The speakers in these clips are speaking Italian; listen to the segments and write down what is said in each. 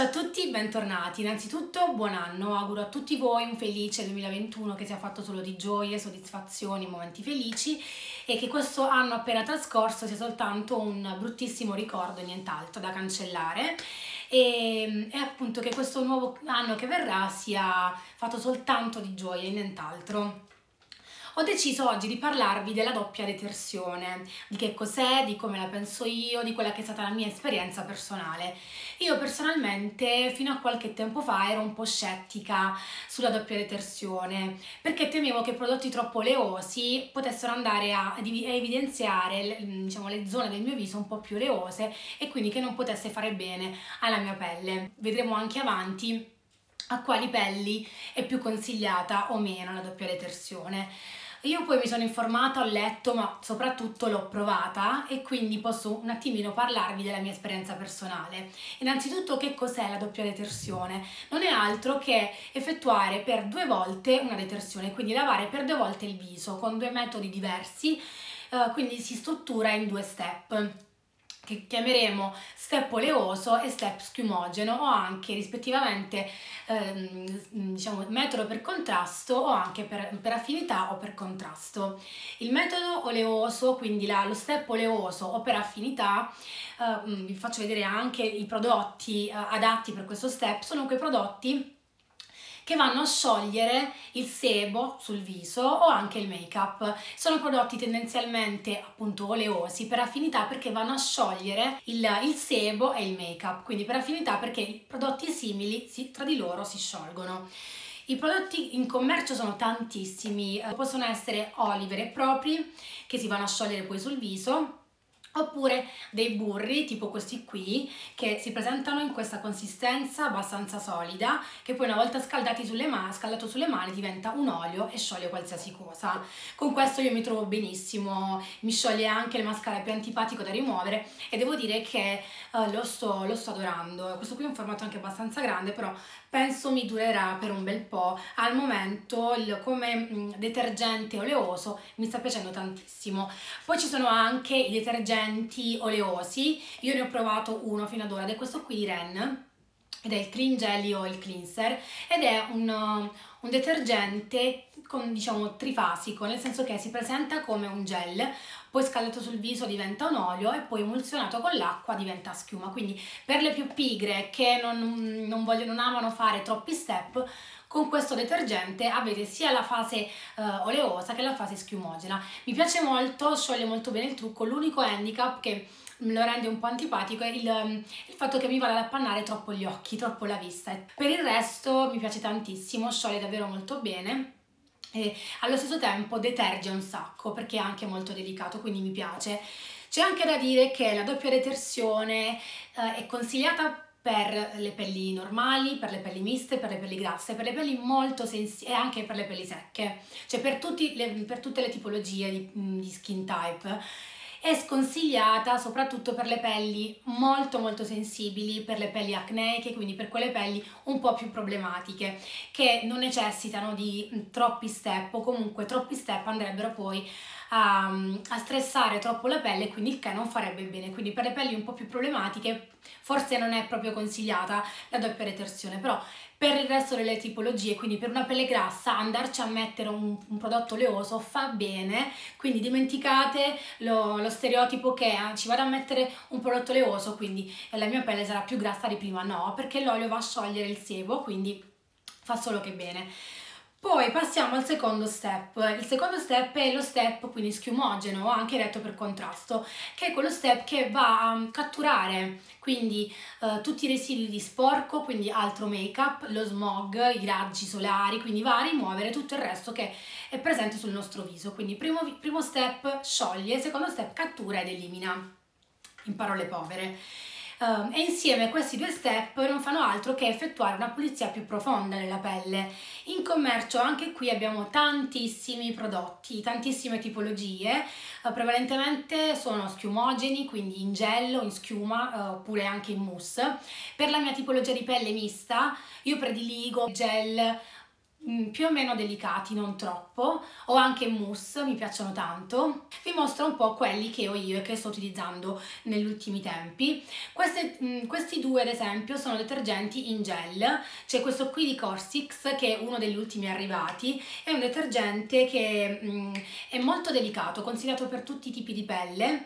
Ciao a tutti, bentornati. Innanzitutto buon anno, auguro a tutti voi un felice 2021 che sia fatto solo di gioie, soddisfazioni, momenti felici e che questo anno appena trascorso sia soltanto un bruttissimo ricordo, nient'altro da cancellare e appunto che questo nuovo anno che verrà sia fatto soltanto di gioie e nient'altro. Ho deciso oggi di parlarvi della doppia detersione, di che cos'è, di come la penso io, di quella che è stata la mia esperienza personale. Io personalmente fino a qualche tempo fa ero un po' scettica sulla doppia detersione perché temevo che prodotti troppo oleosi potessero andare a evidenziare, diciamo, le zone del mio viso un po' più oleose e quindi che non potesse fare bene alla mia pelle. Vedremo anche avanti a quali pelli è più consigliata o meno la doppia detersione. Io poi mi sono informata, ho letto, ma soprattutto l'ho provata e quindi posso un attimino parlarvi della mia esperienza personale. Innanzitutto, che cos'è la doppia detersione? Non è altro che effettuare per due volte una detersione, quindi lavare per due volte il viso con due metodi diversi, quindi si struttura in due step, che chiameremo step oleoso e step schiumogeno, o anche rispettivamente diciamo metodo per contrasto o anche per affinità o per contrasto. Il metodo oleoso, quindi lo step oleoso o per affinità, vi faccio vedere anche i prodotti adatti per questo step, sono quei prodotti che vanno a sciogliere il sebo sul viso o anche il make up. Sono prodotti tendenzialmente appunto oleosi per affinità perché vanno a sciogliere il sebo e il make up, quindi per affinità perché i prodotti simili tra di loro si sciolgono. I prodotti in commercio sono tantissimi, possono essere oli veri e propri che si vanno a sciogliere poi sul viso, oppure dei burri tipo questi qui che si presentano in questa consistenza abbastanza solida che poi una volta scaldato sulle mani diventa un olio e scioglie qualsiasi cosa. Con questo io mi trovo benissimo, mi scioglie anche il mascara più antipatico da rimuovere e devo dire che lo sto adorando. Questo qui è un formato anche abbastanza grande, però penso mi durerà per un bel po'. Al momento come detergente oleoso mi sta piacendo tantissimo. Poi ci sono anche i detergenti oleosi, io ne ho provato uno fino ad ora ed è questo qui di REN ed è il Clean Jelly Oil Cleanser ed è un detergente con, diciamo, trifasico, nel senso che si presenta come un gel, poi scaldato sul viso diventa un olio e poi emulsionato con l'acqua diventa schiuma, quindi per le più pigre che non amano fare troppi step, con questo detergente avete sia la fase oleosa che la fase schiumogena. Mi piace molto, scioglie molto bene il trucco, l'unico handicap che lo rende un po' antipatico è il fatto che mi vada ad appannare troppo gli occhi, troppo la vista. Per il resto mi piace tantissimo, scioglie davvero molto bene e allo stesso tempo deterge un sacco perché è anche molto delicato, quindi mi piace. C'è anche da dire che la doppia detersione è consigliata per le pelli normali, per le pelli miste, per le pelli grasse, per le pelli molto sensibili e anche per le pelli secche, cioè per tutte le tipologie di skin type. È sconsigliata soprattutto per le pelli molto molto sensibili, per le pelli acneiche, quindi per quelle pelli un po' più problematiche che non necessitano di troppi step o comunque troppi step andrebbero poi a stressare troppo la pelle, quindi il che non farebbe bene. Quindi per le pelli un po' più problematiche forse non è proprio consigliata la doppia detersione, però per il resto delle tipologie, quindi per una pelle grassa, andarci a mettere un prodotto oleoso fa bene, quindi dimenticate lo stereotipo che ci vado a mettere un prodotto oleoso quindi la mia pelle sarà più grassa di prima. No, perché l'olio va a sciogliere il sebo, quindi fa solo che bene. Poi passiamo al secondo step. Il secondo step è lo step quindi schiumogeno, anche detto per contrasto, che è quello step che va a catturare quindi tutti i residui di sporco, quindi altro make up, lo smog, i raggi solari, quindi va a rimuovere tutto il resto che è presente sul nostro viso. Quindi primo step scioglie, secondo step cattura ed elimina, in parole povere. E insieme questi due step non fanno altro che effettuare una pulizia più profonda della pelle. In commercio anche qui abbiamo tantissimi prodotti, tantissime tipologie, prevalentemente sono schiumogeni, quindi in gel o in schiuma oppure anche in mousse. Per la mia tipologia di pelle mista io prediligo gel più o meno delicati, non troppo, o anche mousse, mi piacciono tanto. Vi mostro un po' quelli che ho io e che sto utilizzando negli ultimi tempi. Questi due ad esempio sono detergenti in gel, c'è questo qui di COSRX che è uno degli ultimi arrivati, è un detergente che è molto delicato, consigliato per tutti i tipi di pelle.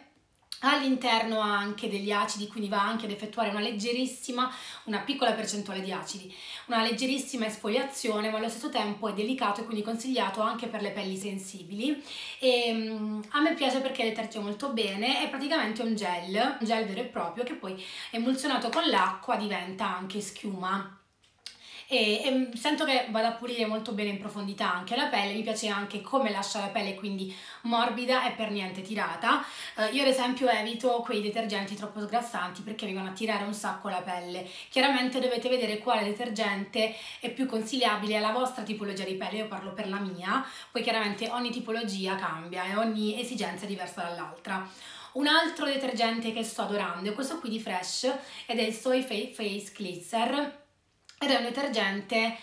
All'interno ha anche degli acidi, quindi va anche ad effettuare una piccola percentuale di acidi, una leggerissima esfoliazione, ma allo stesso tempo è delicato e quindi consigliato anche per le pelli sensibili. A me piace perché deterge molto bene, è praticamente un gel vero e proprio che poi emulsionato con l'acqua diventa anche schiuma. E sento che vada a pulire molto bene in profondità anche la pelle, mi piace anche come lascia la pelle, quindi morbida e per niente tirata. Io ad esempio evito quei detergenti troppo sgrassanti perché mi vanno a tirare un sacco la pelle. Chiaramente dovete vedere quale detergente è più consigliabile alla vostra tipologia di pelle, io parlo per la mia, poi chiaramente ogni tipologia cambia e ogni esigenza è diversa dall'altra. Un altro detergente che sto adorando è questo qui di Fresh ed è il Soy Face Cleanser. Ed è un detergente,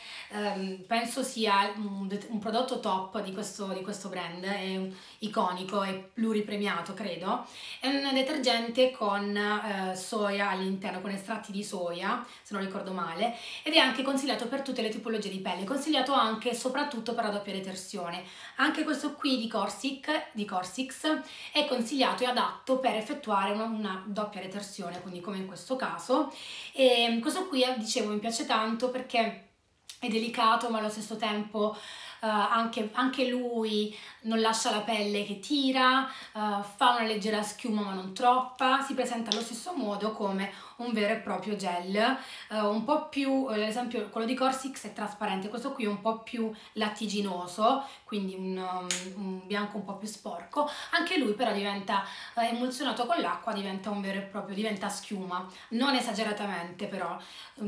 penso sia un prodotto top di questo brand, è iconico e pluripremiato credo. È un detergente con soia all'interno, con estratti di soia se non ricordo male, ed è anche consigliato per tutte le tipologie di pelle, consigliato anche e soprattutto per la doppia detersione. Anche questo qui di COSRX è consigliato e adatto per effettuare una doppia detersione, quindi come in questo caso. E questo qui dicevo mi piace tanto perché è delicato ma allo stesso tempo anche lui non lascia la pelle che tira, fa una leggera schiuma ma non troppa, si presenta allo stesso modo come un vero e proprio gel, un po' più, ad esempio quello di COSRX è trasparente, questo qui è un po' più lattiginoso, quindi un bianco un po' più sporco, anche lui però diventa emulsionato con l'acqua, diventa un vero e proprio, diventa schiuma, non esageratamente però,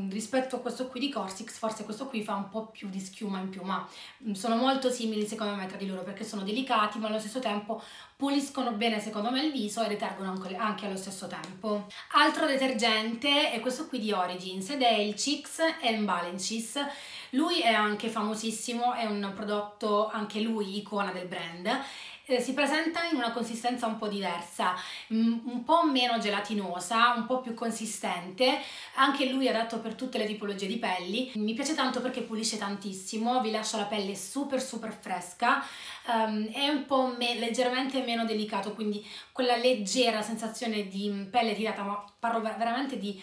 rispetto a questo qui di COSRX forse questo qui fa un po' più di schiuma in più, ma sono molto simili secondo me tra di loro perché sono delicati ma allo stesso tempo puliscono bene secondo me il viso e detergono anche allo stesso tempo. Altro detergente è questo qui di Origins ed è il Checks and Balances. Lui è anche famosissimo, è un prodotto anche lui icona del brand. Si presenta in una consistenza un po' diversa, un po' meno gelatinosa, un po' più consistente, anche lui è adatto per tutte le tipologie di pelli. Mi piace tanto perché pulisce tantissimo, vi lascia la pelle super fresca, è un po' leggermente meno delicato, quindi quella leggera sensazione di pelle tirata, ma parlo veramente di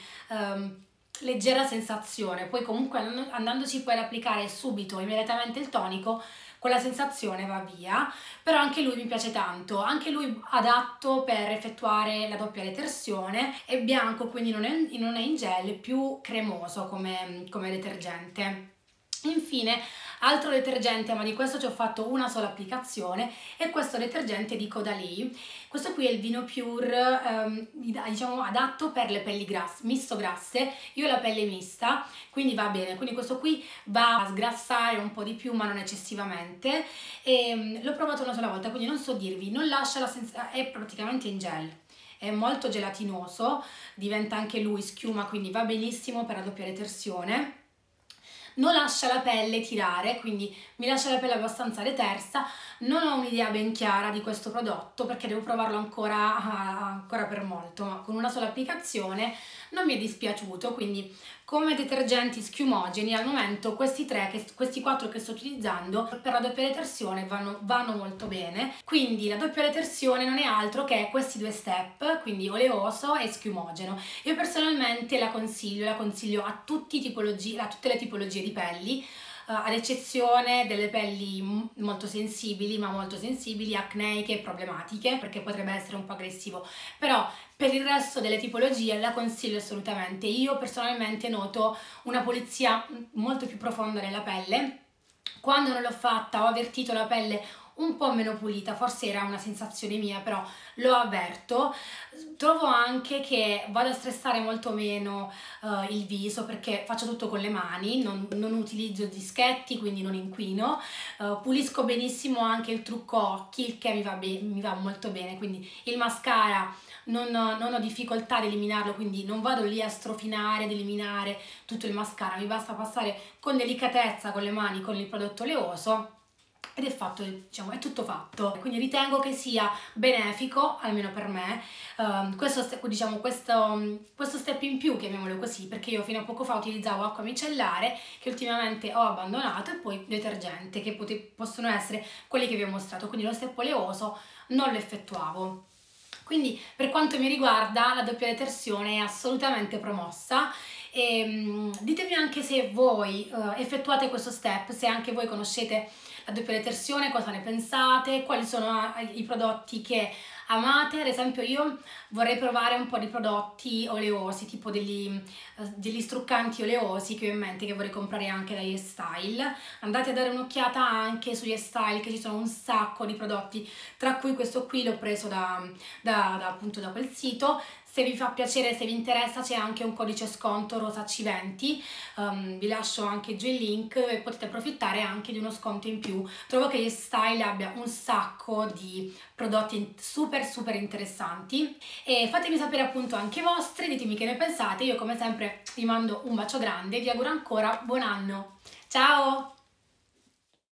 leggera sensazione, poi comunque andandoci poi ad applicare subito, immediatamente il tonico, quella sensazione va via, però anche lui mi piace tanto, anche lui adatto per effettuare la doppia detersione, è bianco quindi non è in gel, è più cremoso come detergente. Infine, altro detergente, ma di questo ci ho fatto una sola applicazione, è questo detergente di Caudalie. Questo qui è il Vinopure, diciamo adatto per le pelli misto grasse. Io ho la pelle mista, quindi va bene. Quindi questo qui va a sgrassare un po' di più, ma non eccessivamente. L'ho provato una sola volta, quindi non so dirvi, non lascia la sensazione, è praticamente in gel. È molto gelatinoso, diventa anche lui schiuma, quindi va benissimo per la doppia detersione. Non lascia la pelle tirare, quindi mi lascia la pelle abbastanza detersa. Non ho un'idea ben chiara di questo prodotto perché devo provarlo ancora per molto, ma con una sola applicazione non mi è dispiaciuto, quindi come detergenti schiumogeni al momento questi quattro che sto utilizzando per la doppia detersione vanno molto bene. Quindi la doppia detersione non è altro che questi due step, quindi oleoso e schiumogeno. Io personalmente la consiglio a tutte le tipologie di pelli, ad eccezione delle pelli molto sensibili, acneiche e problematiche, perché potrebbe essere un po' aggressivo, però per il resto delle tipologie la consiglio assolutamente. Io personalmente noto una pulizia molto più profonda nella pelle, quando non l'ho fatta ho avvertito la pelle un po' meno pulita, forse era una sensazione mia, però lo avverto. Trovo anche che vado a stressare molto meno il viso, perché faccio tutto con le mani, non utilizzo dischetti, quindi non inquino, pulisco benissimo anche il trucco occhi, il che mi va molto bene, quindi il mascara non ho difficoltà ad eliminarlo, quindi non vado lì a strofinare, ad eliminare tutto il mascara, mi basta passare con delicatezza con le mani con il prodotto oleoso ed è fatto, diciamo, è tutto fatto. Quindi ritengo che sia benefico, almeno per me, questo step in più, chiamiamolo così, perché io fino a poco fa utilizzavo acqua micellare, che ultimamente ho abbandonato, e poi detergente, che possono essere quelli che vi ho mostrato, quindi lo step oleoso non lo effettuavo. Quindi per quanto mi riguarda la doppia detersione è assolutamente promossa. E ditemi anche se voi effettuate questo step, se anche voi conoscete la doppia detersione, cosa ne pensate, quali sono i prodotti che amate. Ad esempio io vorrei provare un po' di prodotti oleosi, tipo degli struccanti oleosi che ho in mente, che vorrei comprare anche da YesStyle. Andate a dare un'occhiata anche su YesStyle, che ci sono un sacco di prodotti, tra cui questo qui l'ho preso appunto da quel sito. Se vi fa piacere, se vi interessa, c'è anche un codice sconto ROSAC20, vi lascio anche giù il link e potete approfittare anche di uno sconto in più. Trovo che YesStyle abbia un sacco di prodotti super interessanti, e fatemi sapere appunto anche i vostri, ditemi che ne pensate. Io come sempre vi mando un bacio grande e vi auguro ancora buon anno, ciao!